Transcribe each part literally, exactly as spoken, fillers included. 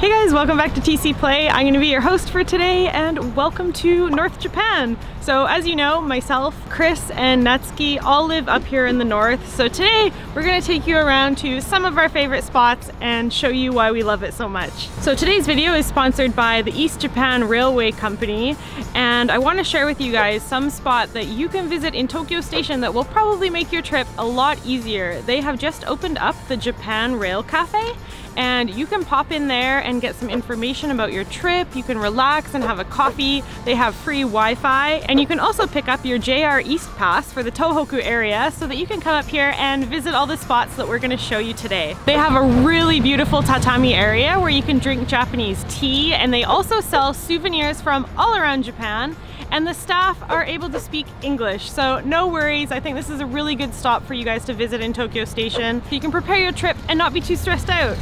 Hey guys, welcome back to T C Play. I'm gonna be your host for today and welcome to North Japan. So as you know, myself, Chris, and Natsuki all live up here in the north. So today we're gonna take you around to some of our favorite spots and show you why we love it so much. So today's video is sponsored by the East Japan Railway Company, and I wanna share with you guys some spot that you can visit in Tokyo Station that will probably make your trip a lot easier. They have just opened up the Japan Rail Cafe, and you can pop in there and get some information about your trip. You can relax and have a coffee. They have free Wi-Fi, and you can also pick up your J R East pass for the Tohoku area so that you can come up here and visit all the spots that we're going to show you today. They have a really beautiful tatami area where you can drink Japanese tea, and they also sell souvenirs from all around Japan, and the staff are able to speak English, so no worries. I think this is a really good stop for you guys to visit in Tokyo Station. You can prepare your trip and not be too stressed out.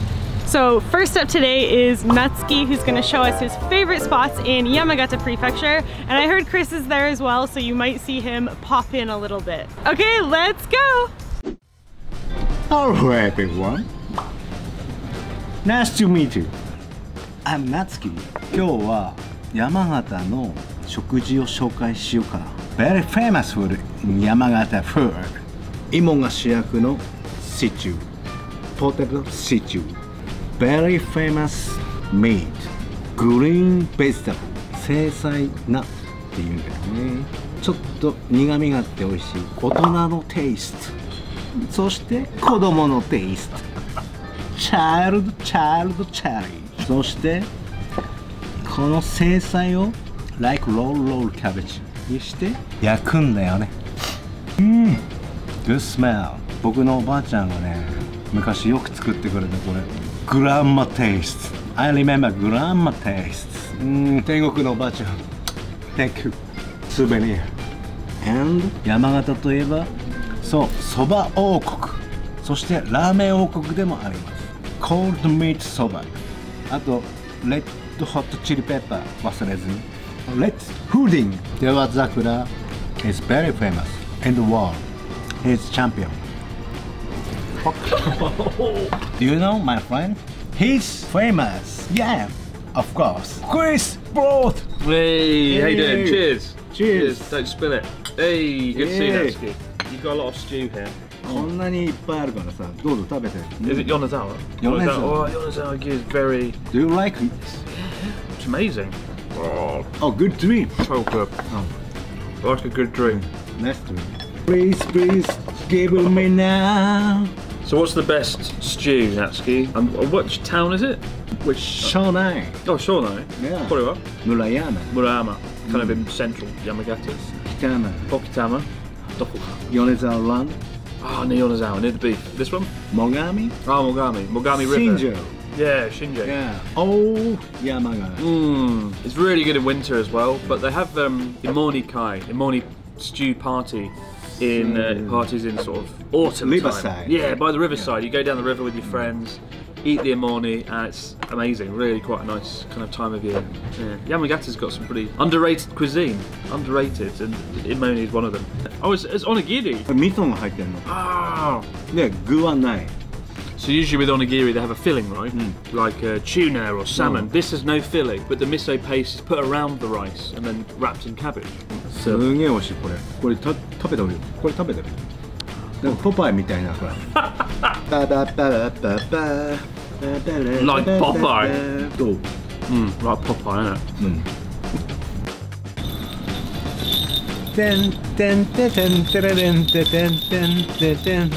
So first up today is Natsuki, who's going to show us his favorite spots in Yamagata Prefecture, and I heard Chris is there as well, so you might see him pop in a little bit. Okay, let's go! Hello everyone! Nice to meet you! I'm Natsuki. Today we're going to show you Yamagata's food. Very famous food in Yamagata food. Imo-gashi-yaku-no-sichu. Potato sichu. Very famous meat, green vegetable, seisai nut っていうんだよね。ちょっと苦味があって美味しい。大人のテイスト、そして子供のテイスト。チャイルドチャイルドチャリー。そしてこのセイサイを like roll roll cabbage にして焼くんだよね。うん。Good smell。僕のおばあちゃんがね、昔よく作ってくれたこれ。 Grandma tastes. I remember grandma tastes. Mm, 天国のおばあちゃん。Thank you. Souvenir. And 山形といえば、そう、そば王国。そしてラーメン王国でもあります。Cold meat そば。あと、レッドホットチリペッパー忘れずに。Red pudding. Deva Sakura is very famous in the world. He's champion. Do you know my friend? He's famous. Yeah, of course. Chris Broad. Hey, hey, how you doing? Cheers. Cheers. Cheers. Don't spill it. Hey, good to see you, Natsuki. You got a lot of stew here. Mm. Is it Yonezawa? Yonezawa. Yonezawa is very. Do you like it? It's amazing. Oh, oh good dream. So good. Oh. Like a good dream. Nice dream. Please, please, give me now. So what's the best stew, Natsuki? Um, which town is it? Which Shonai. Oh, Shonai. Yeah. Murayama. Murayama. Kind mm. of in central Yamagata. Kitama. Okitama. Dokuka. Yonezawa Land. Ah, oh, near Yonezawa, near the beef. This one? Mogami. Ah, oh, Mogami. Mogami River. Shinjo. Yeah, Shinjo. Yeah. Oh, Yamagata. Mmm. It's really good in winter as well, but they have um, Imoni Kai, Imoni stew party. In uh, parties in sort of autumn time. Yeah, by the riverside. Yeah. You go down the river with your friends, eat the imoni, and it's amazing. Really quite a nice kind of time of year. Yeah. Yamagata's got some pretty underrated cuisine. Underrated, and imoni is one of them. Oh, it's, it's onigiri. Ah. Yeah, gu wa nai. So usually with onigiri they have a filling, right? Mm. Like uh, tuna or salmon. Mm. This has no filling, but the miso paste is put around the rice and then wrapped in cabbage. So. Like Popeye. Mm, like Popeye, isn't it? Mm.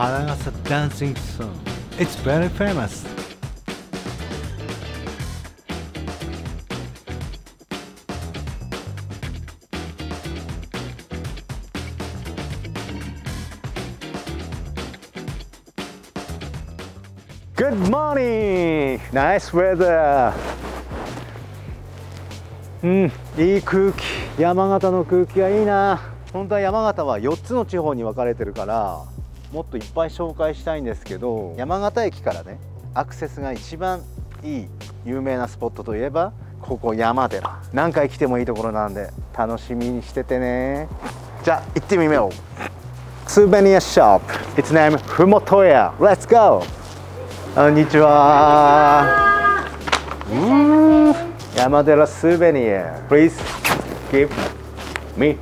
Haragasa dancing song. It's very famous. Good morning. Nice weather. Mm, いい空気。 山形の空気がいいな。本当は山形はよっつの地方に分かれてるから、もっといっぱい紹介したいんですけど、山形駅からね、アクセスが一番いい有名なスポットといえばここ山寺。何回来てもいいところなんで楽しみにしててね。じゃあ行ってみよう。スーベニアショップ。Its name Fumotoya. Let's go. こんにちは。Yamadera souvenir. Please give me.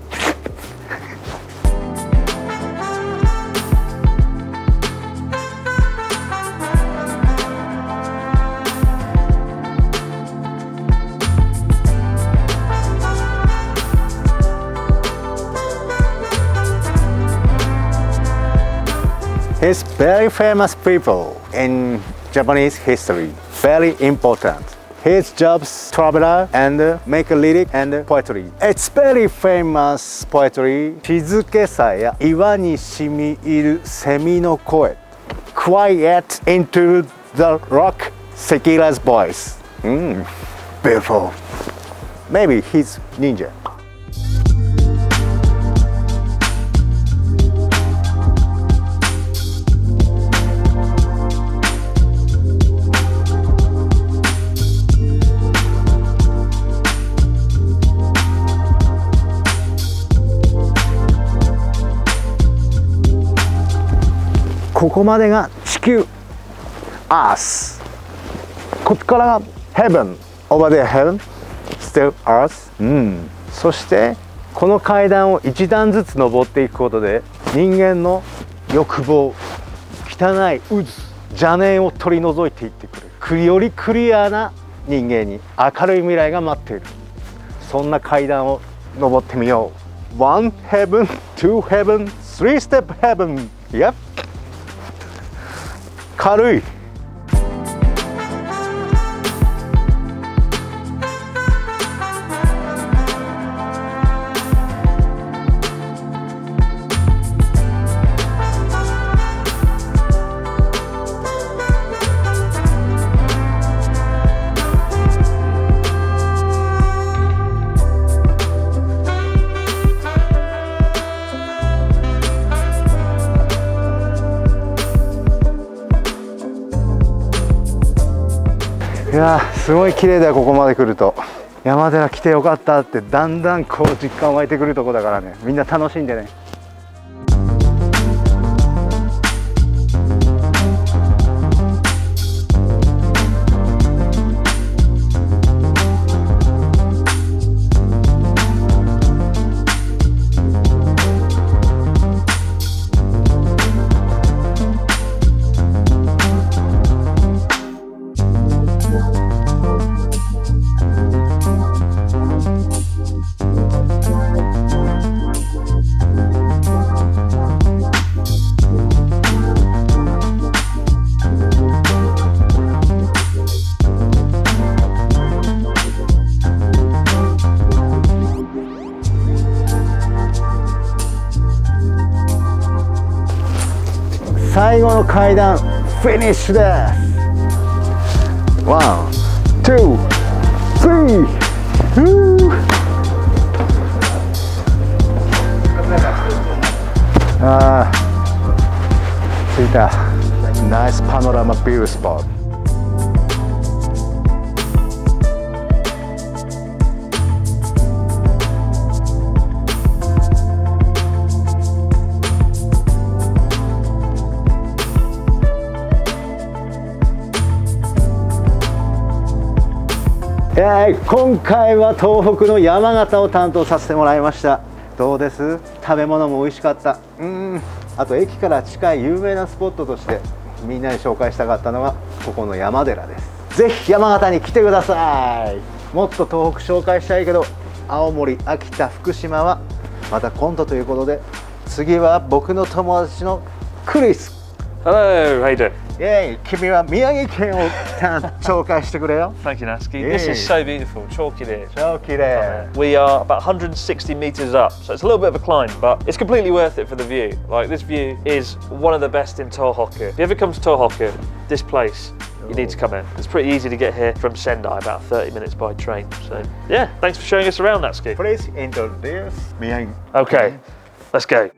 He's very famous people in Japanese history. Very important. His jobs, traveler and uh, make a lyric and uh, poetry. It's very famous poetry. Shizukesa ya iwa ni shimiiru semi no koe. Quiet into the rock, Sekira's voice. Mm, beautiful. Maybe he's ninja. Kokomade ga Chikyū, Earth. Kotkara ga Heaven. Over there Heaven, still Earth. Mm. そしてこの階段を一段ずつ登っていくことで人間の欲望、汚い渦、邪念を取り除いていってくれる。よりクリアな人間に明るい未来が待っている。そんな階段を登ってみよう。One Heaven, Two Heaven, Three Step Heaven. Yep. 軽い。いやー、すごい綺麗だよ。ここまで来ると山寺来てよかったってだんだんこう実感湧いてくるとこだからね。みんな楽しんでね。最後の階段フィニッシュです。ワン、ツー、スリー。ああ、着いた。ナイスパノラマビュースポット。今回は東北の山形を担当させてもらいました。どうです？食べ物も美味しかった。うん、あと駅から近い有名なスポットとしてみんなに紹介したかったのがここの山寺です。是非山形に来てください。もっと東北紹介したいけど、青森、秋田、福島はまた今度ということで、次は僕の友達のクリス。 Hello, how you doing? Yay, Kimi wa Miyagi ken o choukai shite kure yo. Thank you, Natsuki. This is so beautiful. Chokire. Chokire. We are about one hundred sixty meters up, so it's a little bit of a climb, but it's completely worth it for the view. Like, this view is one of the best in Tohoku. If you ever come to Tohoku, this place, you need to come in. It's pretty easy to get here from Sendai, about thirty minutes by train. So, yeah, thanks for showing us around, Natsuki. Please introduce Miyagi. Okay, let's go.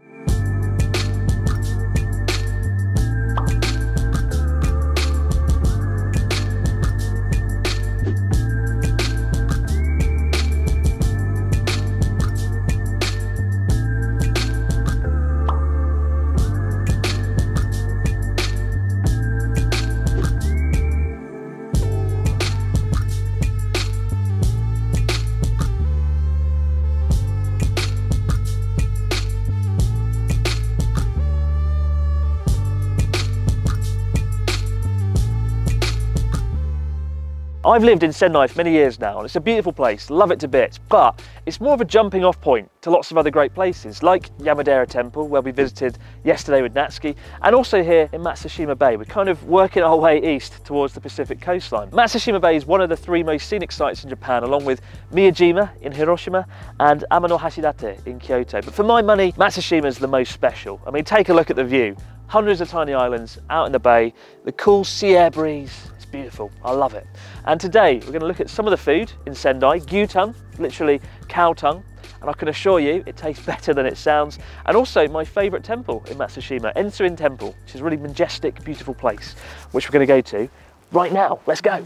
I've lived in Sendai for many years now, and it's a beautiful place, love it to bits, but it's more of a jumping off point to lots of other great places, like Yamadera Temple, where we visited yesterday with Natsuki, and also here in Matsushima Bay. We're kind of working our way east towards the Pacific coastline. Matsushima Bay is one of the three most scenic sites in Japan, along with Miyajima in Hiroshima and Amano-hashidate in Kyoto. But for my money, Matsushima is the most special. I mean, take a look at the view. Hundreds of tiny islands out in the bay, the cool sea air breeze, beautiful, I love it. And today we're going to look at some of the food in Sendai. Gyutan, literally cow tongue, and I can assure you it tastes better than it sounds. And also my favourite temple in Matsushima, Enzuin Temple, which is a really majestic, beautiful place, which we're going to go to right now. Let's go.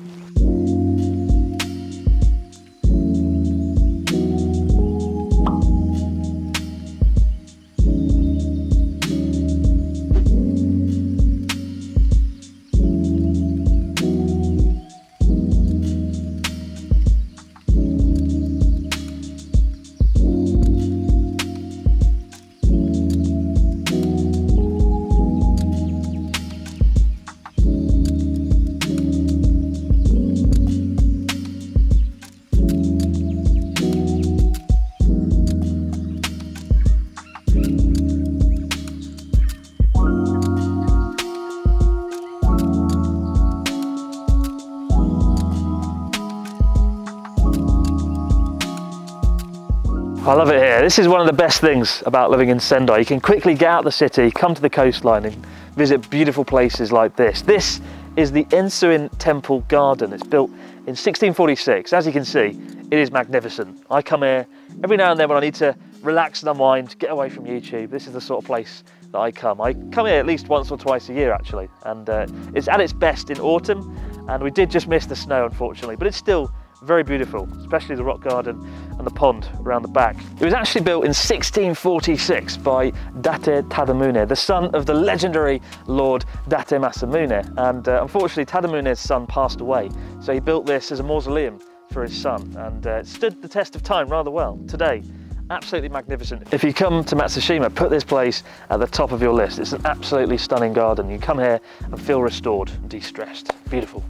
I love it here. This is one of the best things about living in Sendai. You can quickly get out of the city, come to the coastline and visit beautiful places like this. This is the Enzuin Temple Garden. It's built in sixteen forty-six. As you can see, it is magnificent. I come here every now and then when I need to relax and unwind, get away from YouTube. This is the sort of place that I come. I come here at least once or twice a year actually, and uh, it's at its best in autumn, and we did just miss the snow unfortunately, but it's still very beautiful, especially the rock garden and the pond around the back. It was actually built in sixteen forty-six by Date Tadamune, the son of the legendary Lord Date Masamune. And uh, unfortunately, Tadamune's son passed away, so he built this as a mausoleum for his son, and uh, it stood the test of time rather well. Today, absolutely magnificent. If you come to Matsushima, put this place at the top of your list. It's an absolutely stunning garden. You come here and feel restored and de-stressed. Beautiful.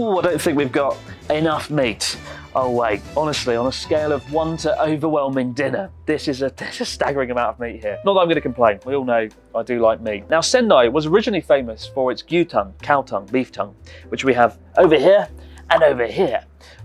I don't think we've got enough meat. Oh wait, honestly, on a scale of one to overwhelming dinner, this is a, a staggering amount of meat here. Not that I'm going to complain, we all know I do like meat. Now Sendai was originally famous for its gyutan, cow tongue, beef tongue, which we have over here and over here.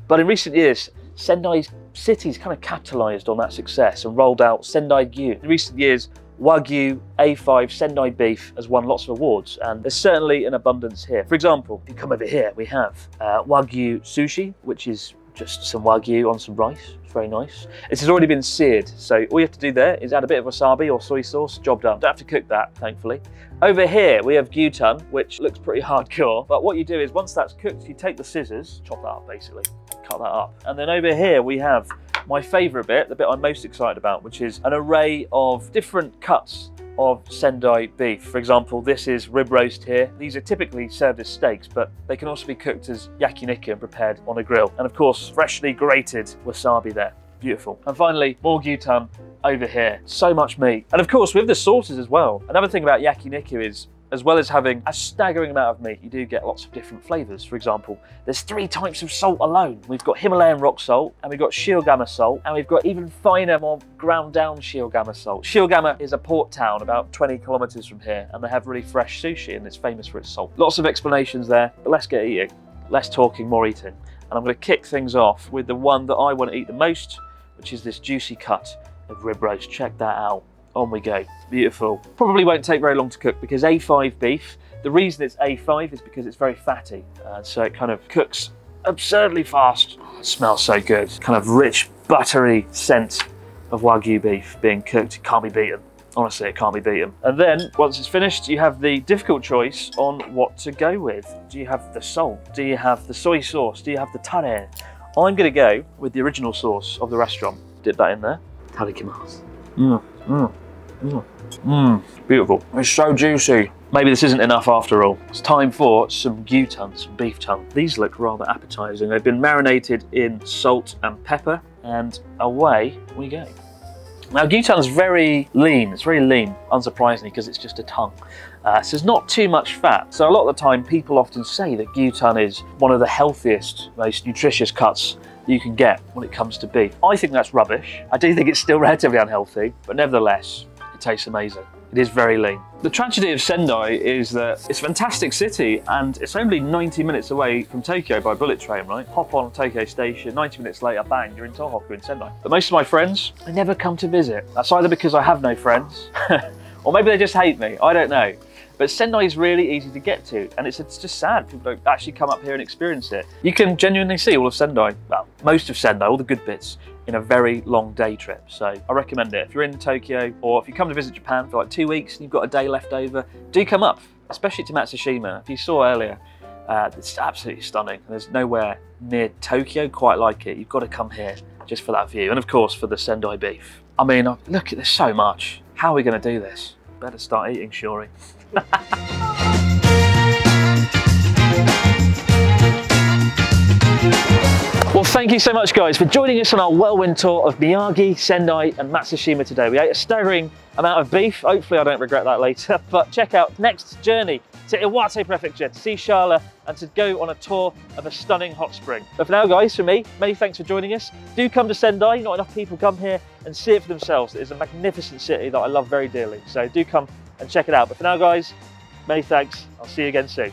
But in recent years, Sendai's city's kind of capitalised on that success and rolled out Sendai Gyu. In recent years, Wagyu, A five, Sendai beef has won lots of awards, and there's certainly an abundance here. For example, if you come over here, we have uh, Wagyu sushi, which is just some Wagyu on some rice. It's very nice. This has already been seared, so all you have to do there is add a bit of wasabi or soy sauce, job done. Don't have to cook that, thankfully. Over here, we have gyutan, which looks pretty hardcore, but what you do is once that's cooked, you take the scissors, chop that up basically, cut that up. And then over here, we have my favourite bit, the bit I'm most excited about, which is an array of different cuts of Sendai beef. For example, this is rib roast here. These are typically served as steaks, but they can also be cooked as yakiniku and prepared on a grill. And of course, freshly grated wasabi there. Beautiful. And finally, more gyutan over here. So much meat. And of course, with the sauces as well. Another thing about yakiniku is, as well as having a staggering amount of meat, you do get lots of different flavours. For example, there's three types of salt alone. We've got Himalayan rock salt, and we've got Shiogama salt, and we've got even finer, more ground down Shiogama salt. Shiogama is a port town about twenty kilometres from here, and they have really fresh sushi, and it's famous for its salt. Lots of explanations there, but let's get eating. Less talking, more eating. And I'm going to kick things off with the one that I want to eat the most, which is this juicy cut of rib roast. Check that out. On we go, beautiful. Probably won't take very long to cook because A five beef, the reason it's A five is because it's very fatty, and so it kind of cooks absurdly fast. Oh, it smells so good. Kind of rich, buttery scent of Wagyu beef being cooked. It can't be beaten. Honestly, it can't be beaten. And then once it's finished, you have the difficult choice on what to go with. Do you have the salt? Do you have the soy sauce? Do you have the tare? I'm gonna go with the original sauce of the restaurant. Dip that in there. Tarikimasu. Mmm, mmm. Mmm, mm. Beautiful. It's so juicy. Maybe this isn't enough after all. It's time for some gyutan, some beef tongue. These look rather appetizing. They've been marinated in salt and pepper, and away we go. Now, gyutan's very lean. It's very lean, unsurprisingly, because it's just a tongue. Uh, so there's not too much fat. So a lot of the time, people often say that gyutan is one of the healthiest, most nutritious cuts that you can get when it comes to beef. I think that's rubbish. I do think it's still relatively unhealthy, but nevertheless, it tastes amazing. It is very lean. The tragedy of Sendai is that it's a fantastic city and it's only ninety minutes away from Tokyo by bullet train, right? Hop on Tokyo Station, ninety minutes later, bang, you're in Tohoku in Sendai. But most of my friends, they never come to visit. That's either because I have no friends or maybe they just hate me, I don't know. But Sendai is really easy to get to, and it's, it's just sad people don't actually come up here and experience it. You can genuinely see all of Sendai, well, most of Sendai, all the good bits, in a very long day trip. So I recommend it. If you're in Tokyo, or if you come to visit Japan for like two weeks and you've got a day left over, do come up, especially to Matsushima. If you saw earlier, uh, it's absolutely stunning. There's nowhere near Tokyo quite like it. You've got to come here just for that view, and of course for the Sendai beef. I mean, look, there's so much. How are we going to do this? Better start eating, Shori. Well, thank you so much, guys, for joining us on our whirlwind tour of Miyagi, Sendai and Matsushima today. We ate a staggering amount of beef. Hopefully I don't regret that later, but check out next journey to Iwate Prefecture, to see Shala and to go on a tour of a stunning hot spring. But for now, guys, for me, many thanks for joining us. Do come to Sendai. Not enough people come here and see it for themselves. It is a magnificent city that I love very dearly. So do come and check it out. But for now, guys, many thanks. I'll see you again soon.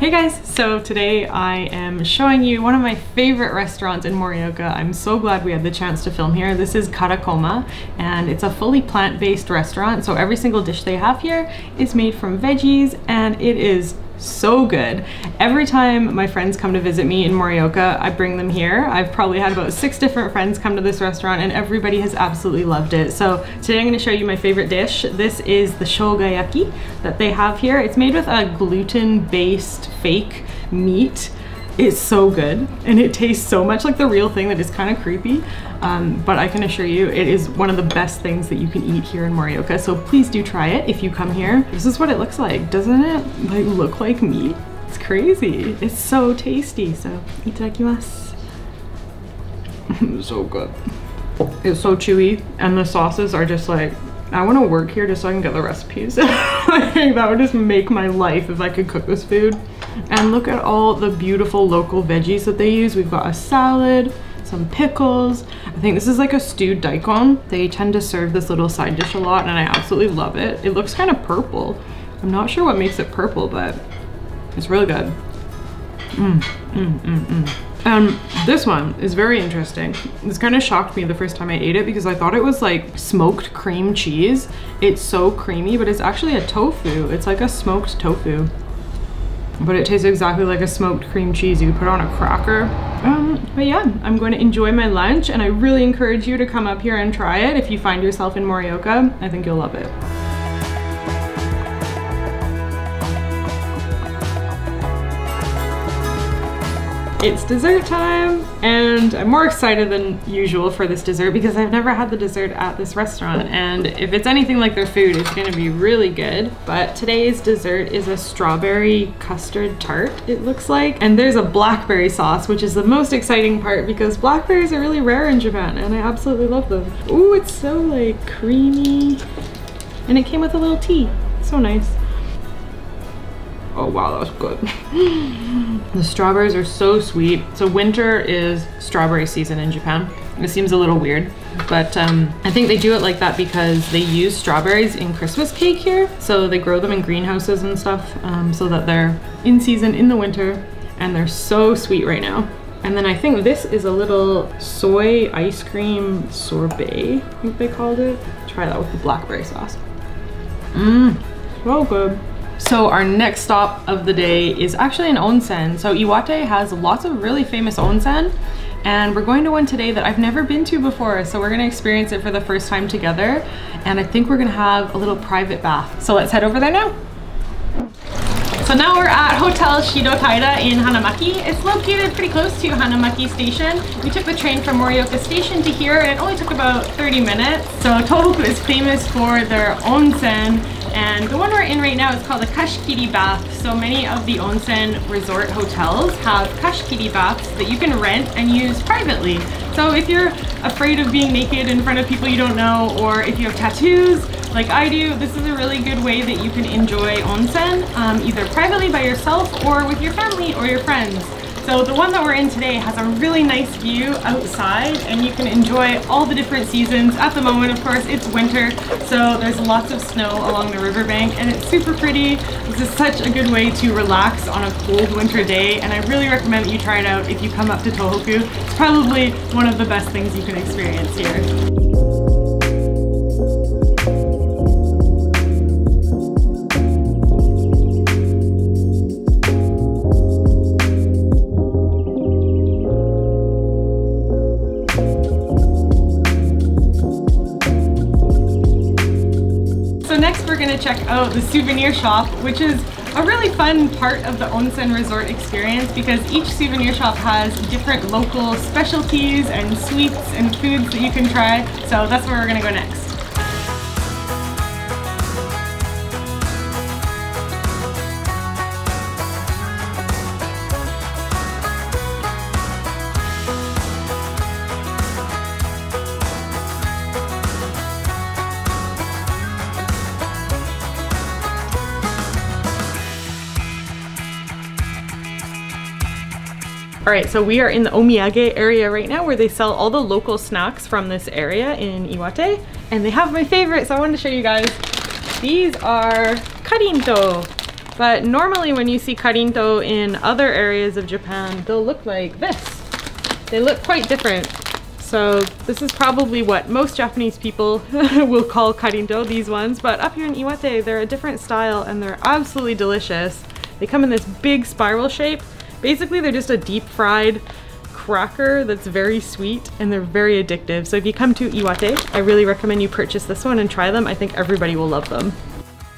Hey guys, so today I am showing you one of my favorite restaurants in Morioka. I'm so glad we had the chance to film here. This is Karakoma, and it's a fully plant-based restaurant, so every single dish they have here is made from veggies, and it is so good. Every time my friends come to visit me in Morioka, I bring them here. I've probably had about six different friends come to this restaurant and everybody has absolutely loved it. So today I'm going to show you my favorite dish. This is the shogayaki that they have here. It's made with a gluten-based fake meat. It's so good and it tastes so much like the real thing that is kind of creepy, um, but I can assure you it is one of the best things that you can eat here in Morioka, so please do try it if you come here. This is what it looks like. Doesn't it like look like meat? It's crazy. It's so tasty. So itadakimasu. It's so good. It's so chewy and the sauces are just like, I want to work here just so I can get the recipes. I think that would just make my life if I could cook this food. And look at all the beautiful local veggies that they use. We've got a salad, some pickles. I think this is like a stewed daikon. They tend to serve this little side dish a lot and I absolutely love it. It looks kind of purple. I'm not sure what makes it purple, but it's really good. Mm, mm, mm, mm. Um, this one is very interesting. This kind of shocked me the first time I ate it because I thought it was like smoked cream cheese. It's so creamy, but it's actually a tofu. It's like a smoked tofu. But it tastes exactly like a smoked cream cheese. You could put it on a cracker. Um, but yeah, I'm going to enjoy my lunch and I really encourage you to come up here and try it. If you find yourself in Morioka, I think you'll love it. It's dessert time and I'm more excited than usual for this dessert because I've never had the dessert at this restaurant, and if it's anything like their food, it's going to be really good. But today's dessert is a strawberry custard tart, it looks like, and there's a blackberry sauce, which is the most exciting part because blackberries are really rare in Japan and I absolutely love them. Ooh, it's so like creamy, and it came with a little tea. So nice. Oh wow, that's good. The strawberries are so sweet. So winter is strawberry season in Japan. It seems a little weird, but um, I think they do it like that because they use strawberries in Christmas cake here. So they grow them in greenhouses and stuff, um, so that they're in season in the winter, and they're so sweet right now. And then I think this is a little soy ice cream sorbet, I think they called it. Try that with the blackberry sauce. Mmm, so good. So our next stop of the day is actually an onsen. So Iwate has lots of really famous onsen, and we're going to one today that I've never been to before. So we're gonna experience it for the first time together. And I think we're gonna have a little private bath. So let's head over there now. So now we're at Hotel Shidotaira in Hanamaki. It's located pretty close to Hanamaki Station. We took the train from Morioka Station to here and it only took about thirty minutes. So Tohoku is famous for their onsen, and the one we're in right now is called the Kashikiri bath. So many of the onsen resort hotels have Kashikiri baths that you can rent and use privately. So if you're afraid of being naked in front of people you don't know, or if you have tattoos, like I do, this is a really good way that you can enjoy onsen, um, either privately by yourself or with your family or your friends. So the one that we're in today has a really nice view outside, and you can enjoy all the different seasons. At the moment, of course, it's winter, so there's lots of snow along the riverbank, and it's super pretty. This is such a good way to relax on a cold winter day, and I really recommend that you try it out if you come up to Tohoku. It's probably one of the best things you can experience here. Check out the souvenir shop, which is a really fun part of the onsen resort experience, because each souvenir shop has different local specialties and sweets and foods that you can try. So that's where we're gonna go next. All right, so we are in the omiyage area right now, where they sell all the local snacks from this area in Iwate. And they have my favorite, so I wanted to show you guys. These are Karinto. But normally when you see Karinto in other areas of Japan, they'll look like this. They look quite different. So this is probably what most Japanese people will call Karinto, these ones. But up here in Iwate, they're a different style and they're absolutely delicious. They come in this big spiral shape. Basically, they're just a deep fried cracker that's very sweet, and they're very addictive. So if you come to Iwate, I really recommend you purchase this one and try them. I think everybody will love them.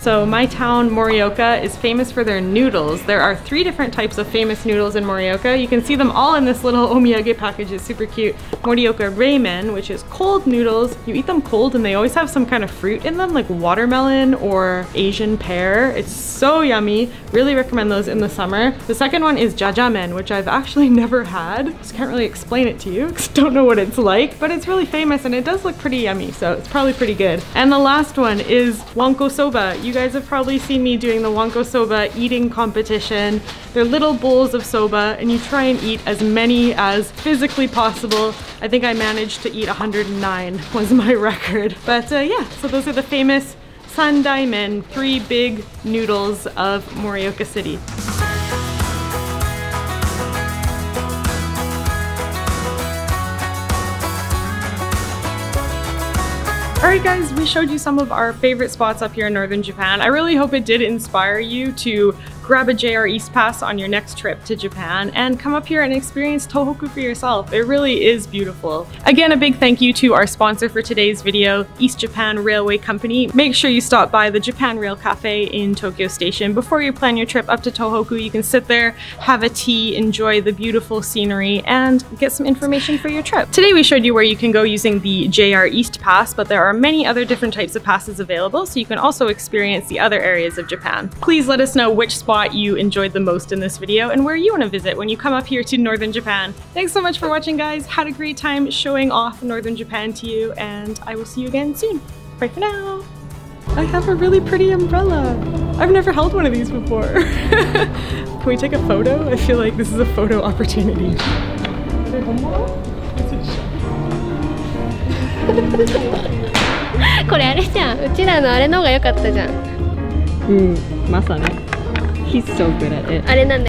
So my town, Morioka, is famous for their noodles. There are three different types of famous noodles in Morioka. You can see them all in this little omiyage package. It's super cute. Morioka ramen, which is cold noodles. You eat them cold and they always have some kind of fruit in them, like watermelon or Asian pear. It's so yummy. Really recommend those in the summer. The second one is jajamen, which I've actually never had. Just can't really explain it to you because I don't know what it's like, but it's really famous and it does look pretty yummy, so it's probably pretty good. And the last one is Wanko soba. You You guys have probably seen me doing the Wanko soba eating competition. They're little bowls of soba and you try and eat as many as physically possible. I think I managed to eat one hundred and nine was my record. But uh, yeah, so those are the famous Sendai men, three big noodles of Morioka City. Alright guys, we showed you some of our favorite spots up here in northern Japan. I really hope it did inspire you to grab a J R East pass on your next trip to Japan and come up here and experience Tohoku for yourself. It really is beautiful. Again, a big thank you to our sponsor for today's video, East Japan Railway Company. Make sure you stop by the Japan Rail Cafe in Tokyo Station. Before you plan your trip up to Tohoku, you can sit there, have a tea, enjoy the beautiful scenery, and get some information for your trip. Today we showed you where you can go using the J R East pass, but there are There are many other different types of passes available, so you can also experience the other areas of Japan. Please let us know which spot you enjoyed the most in this video and where you want to visit when you come up here to northern Japan. Thanks so much for watching, guys. Had a great time showing off northern Japan to you, and I will see you again soon. Bye for now. I have a really pretty umbrella. I've never held one of these before. Can we take a photo? I feel like this is a photo opportunity.これあれじゃん。うちらのあれの方が良かったじゃん。うん、まさね。He's so good at it。あれなんだ